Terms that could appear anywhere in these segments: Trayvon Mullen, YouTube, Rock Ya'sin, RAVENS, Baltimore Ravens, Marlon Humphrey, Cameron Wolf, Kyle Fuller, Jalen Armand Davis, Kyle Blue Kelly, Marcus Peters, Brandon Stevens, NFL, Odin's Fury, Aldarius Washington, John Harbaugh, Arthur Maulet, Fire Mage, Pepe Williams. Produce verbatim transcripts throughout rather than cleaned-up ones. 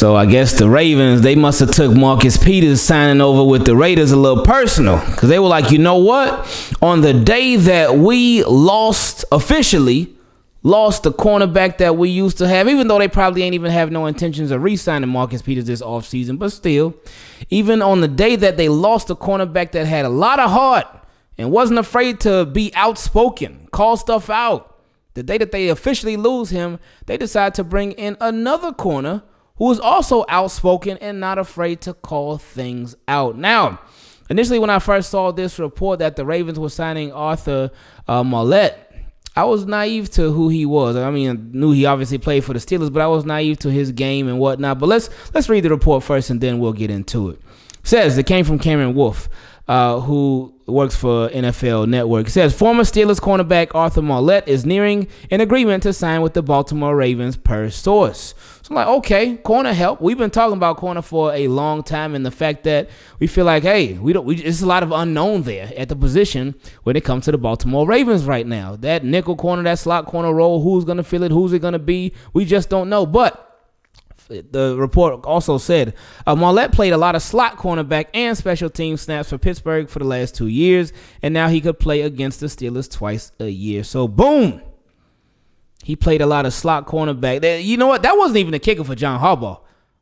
So I guess the Ravens, they must have took Marcus Peters signing over with the Raiders a little personal, because they were like, you know what? On the day that we lost, officially lost the cornerback that we used to have, even though they probably ain't even have no intentions of re-signing Marcus Peters this offseason, but still, even on the day that they lost the cornerback that had a lot of heart and wasn't afraid to be outspoken, call stuff out, the day that they officially lose him, they decide to bring in another corner who is also outspoken and not afraid to call things out. Now, initially when I first saw this report that the Ravens were signing Arthur uh, Maulet, I was naive to who he was. I mean, I knew he obviously played for the Steelers, but I was naive to his game and whatnot. But let's let's read the report first, and then we'll get into it. It says it came from Cameron Wolf, uh, who works for N F L Network. It says former Steelers cornerback Arthur Maulet is nearing an agreement to sign with the Baltimore Ravens per source. So I'm like, okay, corner help. We've been talking about corner for a long time, and the fact that we feel like, hey, we don't. We, it's a lot of unknown there at the position when it comes to the Baltimore Ravens right now. That nickel corner, that slot corner role, who's gonna fill it? Who's it gonna be? We just don't know. But the report also said uh, Maulet played a lot of slot cornerback and special team snaps for Pittsburgh for the last two years, and now he could play against the Steelers twice a year. So, boom, he played a lot of slot cornerback. You know what? That wasn't even a kicker for John Harbaugh.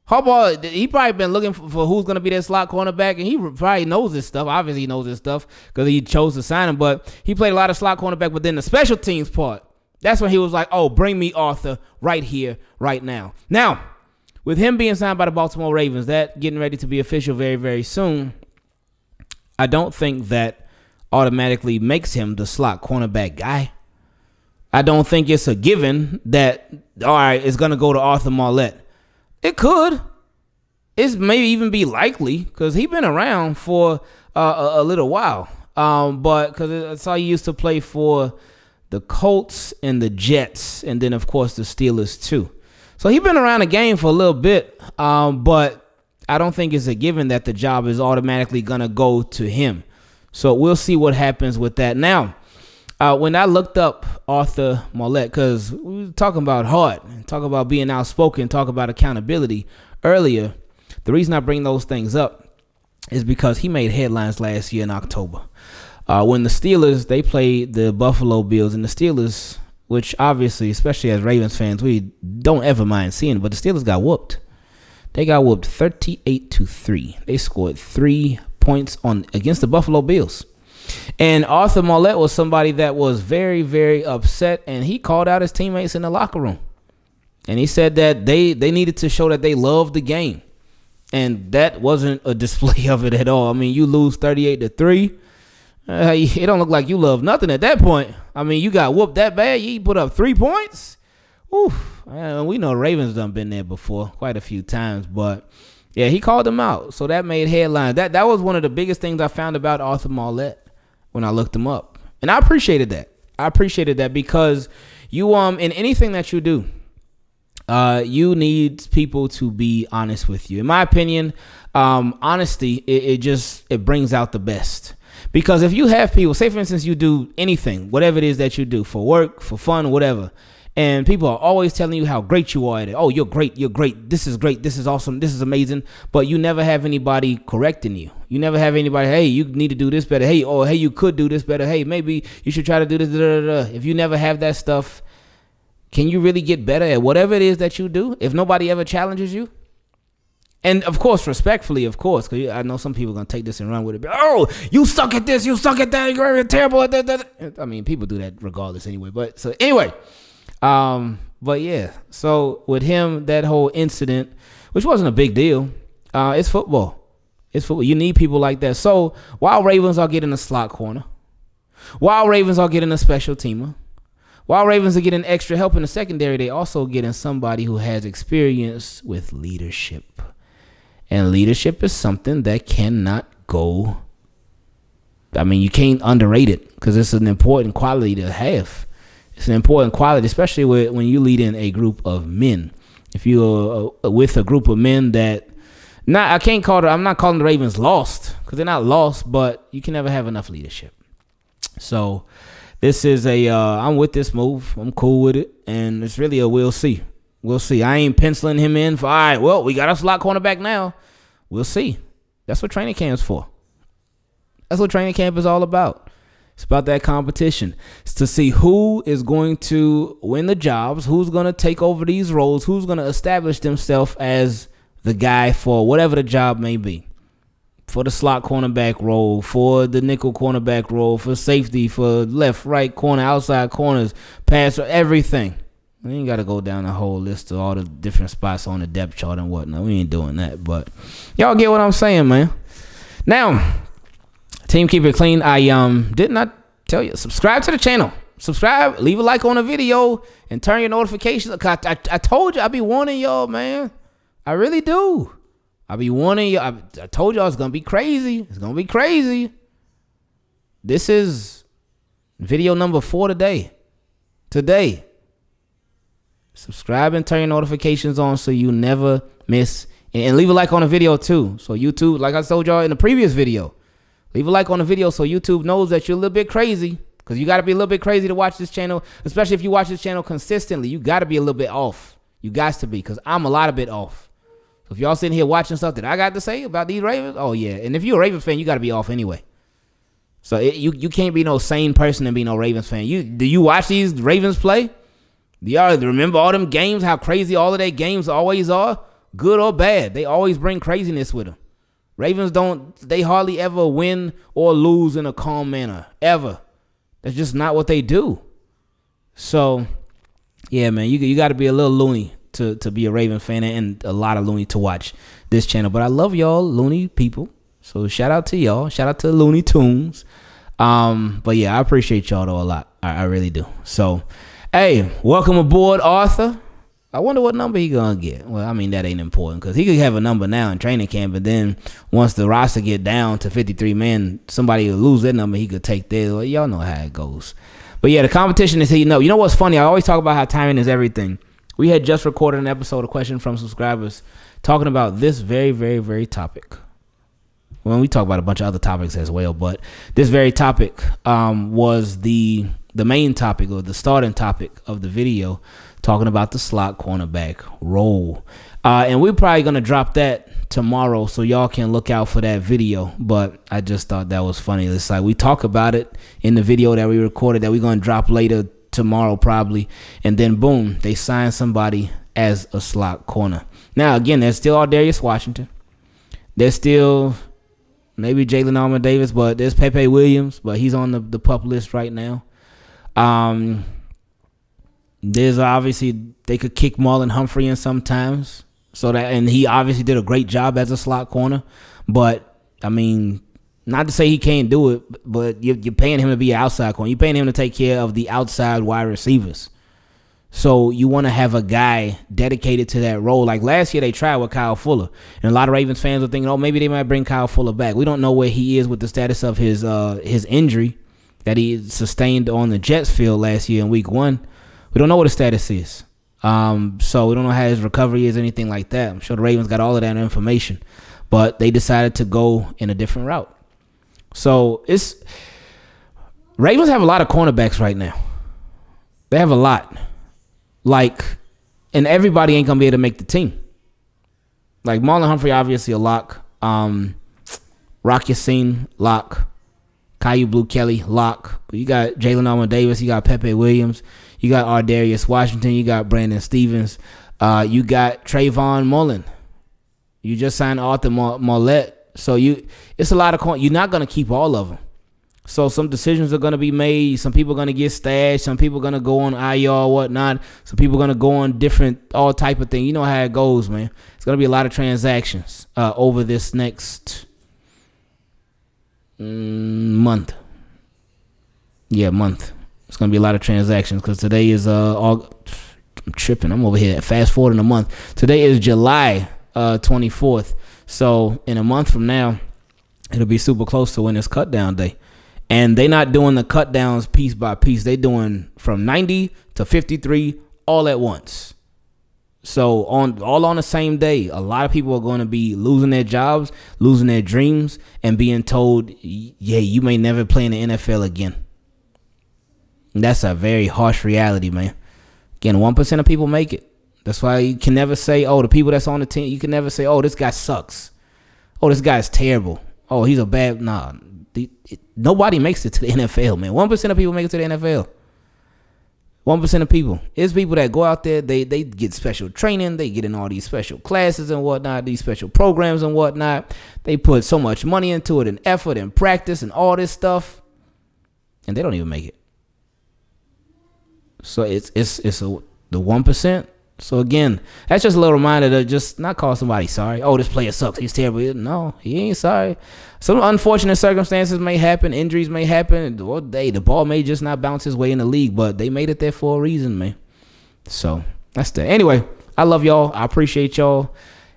Harbaugh, he probably been looking for, for who's going to be that slot cornerback, and he probably knows this stuff. Obviously, he knows this stuff because he chose to sign him, but he played a lot of slot cornerback. But then the special teams part, that's when he was like, oh, bring me Arthur right here, right now. Now, with him being signed by the Baltimore Ravens, that getting ready to be official very, very soon, I don't think that automatically makes him the slot cornerback guy. I don't think it's a given that, all right, it's going to go to Arthur Maulet. It could. It's maybe even be likely because he's been around for uh, a, a little while. Um, but because that's how he used to play for the Colts and the Jets and then, of course, the Steelers too. So he's been around the game for a little bit, um, but I don't think it's a given that the job is automatically going to go to him. So we'll see what happens with that. Now, uh, when I looked up Arthur Maulet, because we were talking about heart, talk about being outspoken, talk about accountability earlier, the reason I bring those things up is because he made headlines last year in October. Uh, when the Steelers, they played the Buffalo Bills, and the Steelers, which obviously, especially as Ravens fans, we don't ever mind seeing. But the Steelers got whooped. They got whooped thirty-eight to three. They scored three points on against the Buffalo Bills. And Arthur Maulet was somebody that was very, very upset. And he called out his teammates in the locker room. And he said that they, they needed to show that they loved the game. And that wasn't a display of it at all. I mean, you lose thirty-eight to three. Uh, it don't look like you love nothing at that point. I mean, you got whooped that bad. You put up three points. Oof. Uh, we know Ravens done been there before quite a few times. But, yeah, he called them out. So that made headlines. That that was one of the biggest things I found about Arthur Maulet when I looked him up. And I appreciated that. I appreciated that because you um in anything that you do, uh, you need people to be honest with you. In my opinion, um, honesty, it, it just it brings out the best. Because if you have people, say for instance, you do anything, whatever it is that you do for work, for fun, whatever, and people are always telling you how great you are at it. Oh, you're great. You're great. This is great. This is awesome. This is amazing. But you never have anybody correcting you. You never have anybody, hey, you need to do this better. Hey, or hey, you could do this better. Hey, maybe you should try to do this. Da, da, da. If you never have that stuff, can you really get better at whatever it is that you do? If nobody ever challenges you? And, of course, respectfully, of course, because I know some people are going to take this and run with it. Oh, you suck at this. You suck at that. You're terrible at that, that. I mean, people do that regardless anyway. But so anyway, um, but, yeah, so with him, that whole incident, which wasn't a big deal, uh, it's football. It's football. You need people like that. So while Ravens are getting a slot corner, while Ravens are getting a special teamer, while Ravens are getting extra help in the secondary, they also getting somebody who has experience with leadership. And leadership is something that cannot go, I mean, you can't underrate it because it's an important quality to have. It's an important quality, especially when you lead in a group of men. If you're with a group of men that, not, I can't call it, I'm not calling the Ravens lost because they're not lost, but you can never have enough leadership. So this is a, uh, I'm with this move. I'm cool with it. And it's really a we'll see. We'll see. I ain't penciling him in for, all right, well, we got a slot cornerback now. We'll see. That's what training camp's for. That's what training camp is all about. It's about that competition. It's to see who is going to win the jobs, who's going to take over these roles, who's going to establish themselves as the guy for whatever the job may be. For the slot cornerback role, for the nickel cornerback role, for safety, for left, right corner, outside corners, pass, everything. We ain't got to go down the whole list of all the different spots on the depth chart and whatnot. We ain't doing that, but y'all get what I'm saying, man. Now, team keep it clean. I um did not tell you. Subscribe to the channel. Subscribe. Leave a like on the video and turn your notifications. I, I, I told you I be warning y'all, man. I really do. I be warning y'all. I, I told y'all it's going to be crazy. It's going to be crazy. This is video number four today. Today. Subscribe and turn your notifications on so you never miss. And leave a like on the video too. So YouTube, like I told y'all in the previous video, leave a like on the video so YouTube knows that you're a little bit crazy. Because you got to be a little bit crazy to watch this channel. Especially if you watch this channel consistently. You got to be a little bit off. You got to be, because I'm a lot of bit off. So if y'all sitting here watching stuff that I got to say about these Ravens, oh yeah. And if you're a Ravens fan, you got to be off anyway. So it, you, you can't be no sane person and be no Ravens fan. You Do you watch these Ravens play? Do y'all remember all them games, how crazy all of their games always are? Good or bad, they always bring craziness with them. Ravens don't, they hardly ever win or lose in a calm manner, ever. That's just not what they do. So, yeah, man, you, you got to be a little loony to, to be a Raven fan, and a lot of loony to watch this channel. But I love y'all loony people, so shout out to y'all. Shout out to Looney Tunes. Um, but, yeah, I appreciate y'all, though, a lot. I, I really do. So, hey, welcome aboard, Arthur. I wonder what number he gonna get. Well, I mean, that ain't important, because he could have a number now in training camp, but then once the roster get down to fifty-three men, somebody will lose that number. He could take theirs. Well, y'all know how it goes. But yeah, the competition is here. You know, you know what's funny? I always talk about how timing is everything. We had just recorded an episode, a question from subscribers, talking about this very, very, very topic. Well, we talk about a bunch of other topics as well, but this very topic um, was the the main topic, or the starting topic of the video, talking about the slot cornerback role. Uh, and we're probably going to drop that tomorrow, so y'all can look out for that video. But I just thought that was funny. It's like we talk about it in the video that we recorded that we're going to drop later tomorrow probably. And then, boom, they sign somebody as a slot corner. Now, again, there's still Aldarius Washington. There's still... maybe Jalen Armand Davis, but there's Pepe Williams, but he's on the, the PUP list right now. Um, there's obviously, they could kick Marlon Humphrey in sometimes. So that, and he obviously did a great job as a slot corner. But, I mean, not to say he can't do it, but you're, you're paying him to be an outside corner. You're paying him to take care of the outside wide receivers. So you want to have a guy dedicated to that role. Like last year they tried with Kyle Fuller, and a lot of Ravens fans were thinking, oh, maybe they might bring Kyle Fuller back. We don't know where he is with the status of his uh, his injury that he sustained on the Jets field last year in week one. We don't know what his status is. Um, so we don't know how his recovery is or anything like that. I'm sure the Ravens got all of that information, but they decided to go in a different route. So it's Ravens have a lot of cornerbacks right now. They have a lot. Like, and everybody ain't going to be able to make the team. Like, Marlon Humphrey, obviously a lock. Um, Rock Ya'sin, lock. Kyle Blue Kelly, lock. You got Jalen Armand Davis. You got Pepe Williams. You got Aldarius Washington. You got Brandon Stevens. Uh, you got Trayvon Mullen. You just signed Arthur Maulet. So, you, it's a lot of corn. You're not going to keep all of them. So some decisions are going to be made. Some people are going to get stashed. Some people are going to go on I R or whatnot. Some people are going to go on different, all type of thing. You know how it goes, man. It's going to be a lot of transactions uh, over this next mm, month. Yeah, month. It's going to be a lot of transactions because today is uh, August. I'm tripping. I'm over here. Fast forward in a month. Today is July uh, twenty-fourth. So in a month from now, it'll be super close to when it's cut down day. And they're not doing the cut downs piece by piece. They're doing from ninety to fifty-three all at once. So on all on the same day, a lot of people are going to be losing their jobs, losing their dreams, and being told, yeah, you may never play in the N F L again. And that's a very harsh reality, man. Again, one percent of people make it. That's why you can never say, oh, the people that's on the team, you can never say, oh, this guy sucks. Oh, this guy's terrible. Oh, he's a bad, nah. The, it, nobody makes it to the N F L, man. one percent of people make it to the N F L. one percent of people. It's people that go out there, they, they get special training, they get in all these special classes and whatnot, these special programs and whatnot. They put so much money into it and effort and practice and all this stuff, and they don't even make it. So it's it's it's a, the one percent. So again, that's just a little reminder to just not call somebody sorry. Oh, this player sucks. He's terrible. No, he ain't sorry. Some unfortunate circumstances may happen. Injuries may happen. Or they, the ball may just not bounce his way in the league, but they made it there for a reason, man. So that's that. Anyway, I love y'all. I appreciate y'all.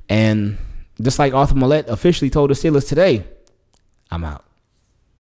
And just like Arthur Maulet officially told the Steelers today, I'm out.